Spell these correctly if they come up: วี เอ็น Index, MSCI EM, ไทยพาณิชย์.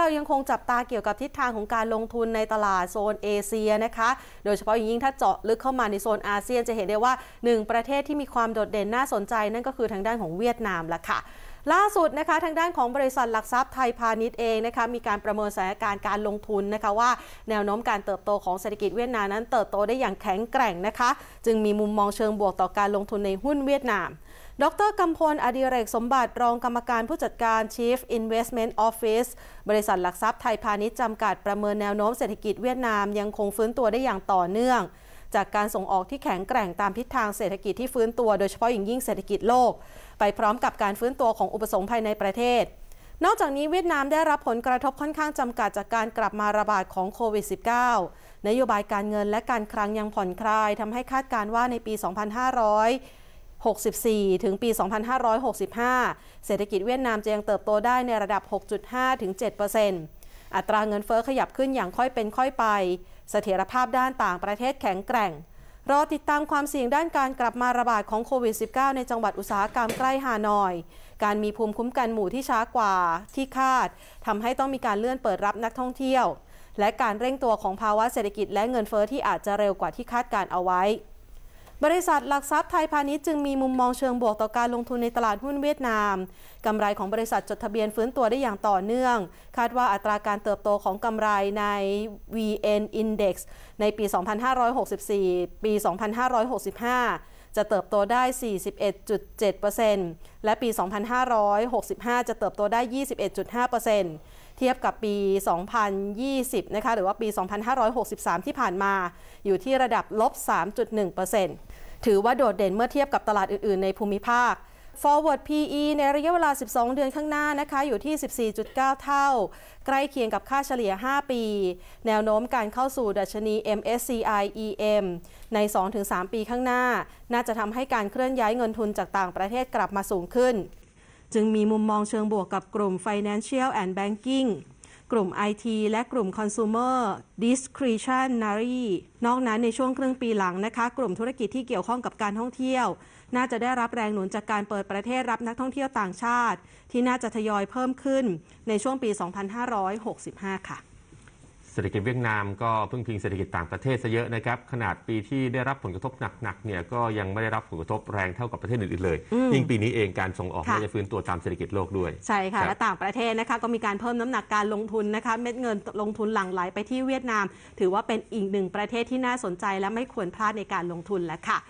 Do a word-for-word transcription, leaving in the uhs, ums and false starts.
เรายังคงจับตาเกี่ยวกับทิศทางของการลงทุนในตลาดโซนเอเชียนะคะโดยเฉพาะอย่างยิ่งถ้าเจาะลึกเข้ามาในโซนอาเซียนจะเห็นได้ว่าหนึ่งประเทศที่มีความโดดเด่นน่าสนใจนั่นก็คือทางด้านของเวียดนามละค่ะล่าสุดนะคะทางด้านของบริษัทหลักทรัพย์ไทยพาณิชย์เองนะคะมีการประเมินสถานการณ์การลงทุนนะคะว่าแนวโน้มการเติบโตของเศรษฐกิจเวียดนามนั้นเติบโตได้อย่างแข็งแกร่งนะคะจึงมีมุมมองเชิงบวกต่อการลงทุนในหุ้นเวียดนามดร.กำพล อดิเรกสมบัติรองกรรมการผู้จัดการ Chief Investment Office บริษัทหลักทรัพย์ไทยพาณิชย์จำกัดประเมินแนวโน้มเศรษฐกิจเวียดนามยังคงฟื้นตัวได้อย่างต่อเนื่องจากการส่งออกที่แข็งแกร่งตามทิศทางเศรษฐกิจที่ฟื้นตัวโดยเฉพาะอย่างยิ่งเศรษฐกิจโลกไปพร้อมกับการฟื้นตัวของอุปสงค์ภายในประเทศนอกจากนี้เวียดนามได้รับผลกระทบค่อนข้างจำกัดจากการกลับมาระบาดของโควิด สิบเก้า นโยบายการเงินและการคลังยังผ่อนคลายทำให้คาดการณ์ว่าในปี สองพันห้าร้อยหกสิบสี่ ถึงปี สองพันห้าร้อยหกสิบห้า เศรษฐกิจเวียดนามจะยังเติบโตได้ในระดับ หกจุดห้า ถึง เจ็ดเปอร์เซ็นต์อัตราเงินเฟ้อขยับขึ้นอย่างค่อยเป็นค่อยไปเสถียรภาพด้านต่างประเทศแข็งแกร่งรอติดตามความเสี่ยงด้านการกลับมาระบาดของโควิด สิบเก้า ในจังหวัดอุตสาหกรรมใกล้ฮานอยการมีภูมิคุ้มกันหมู่ที่ช้ากว่าที่คาดทำให้ต้องมีการเลื่อนเปิดรับนักท่องเที่ยวและการเร่งตัวของภาวะเศรษฐกิจและเงินเฟ้อที่อาจจะเร็วกว่าที่คาดการเอาไว้บริษัทหลักทรัพย์ไทยพาณิชย์จึงมีมุมมองเชิงบวกต่อการลงทุนในตลาดหุ้นเวียดนามกำไรของบริษัทจดทะเบียนฟื้นตัวได้อย่างต่อเนื่องคาดว่าอัตราการเติบโตของกำไรใน วี เอ็น Index ในปี สองพันห้าร้อยหกสิบสี่ ปี สองพันห้าร้อยหกสิบห้า จะเติบโตได้ สี่สิบเอ็ดจุดเจ็ดเปอร์เซ็นต์ และปี สองพันห้าร้อยหกสิบห้า จะเติบโตได้ ยี่สิบเอ็ดจุดห้าเปอร์เซ็นต์เทียบกับปี สองพันยี่สิบ นะคะหรือว่าปี สองพันห้าร้อยหกสิบสาม ที่ผ่านมาอยู่ที่ระดับลบ สามจุดหนึ่งเปอร์เซ็นต์ ถือว่าโดดเด่นเมื่อเทียบกับตลาดอื่นๆในภูมิภาค Forward พี อี ในระยะเวลาสิบสองเดือนข้างหน้านะคะอยู่ที่ สิบสี่จุดเก้า เท่าใกล้เคียงกับค่าเฉลี่ยห้าปีแนวโน้มการเข้าสู่ดัชนี เอ็ม เอส ซี ไอ อี เอ็ม ใน สองถึงสาม ปีข้างหน้าน่าจะทำให้การเคลื่อนย้ายเงินทุนจากต่างประเทศกลับมาสูงขึ้นจึงมีมุมมองเชิงบวกกับกลุ่ม Financial and Banking กลุ่ม ไอ ที และกลุ่ม Consumer Discretionary นอกนั้นในช่วงครึ่งปีหลังนะคะกลุ่มธุรกิจที่เกี่ยวข้องกับการท่องเที่ยวน่าจะได้รับแรงหนุนจากการเปิดประเทศรับนักท่องเที่ยวต่างชาติที่น่าจะทยอยเพิ่มขึ้นในช่วงปี สองพันห้าร้อยหกสิบห้า ค่ะเศรษฐกิจเวียดนามก็พึ่งพิงเศรษฐกิจต่างประเทศซะเยอะนะครับขนาดปีที่ได้รับผลกระทบหนักๆเนี่ยก็ยังไม่ได้รับผลกระทบแรงเท่ากับประเทศอื่นๆเลยยิ่งปีนี้เองการส่งออกน่าจะฟื้นตัวตามเศรษฐกิจโลกด้วยใช่ค่ะและต่างประเทศนะคะก็มีการเพิ่มน้ำหนักการลงทุนนะคะเม็ดเงินลงทุนหลั่งไหลไปที่เวียดนามถือว่าเป็นอีกหนึ่งประเทศที่น่าสนใจและไม่ควรพลาดในการลงทุนแล้วค่ะ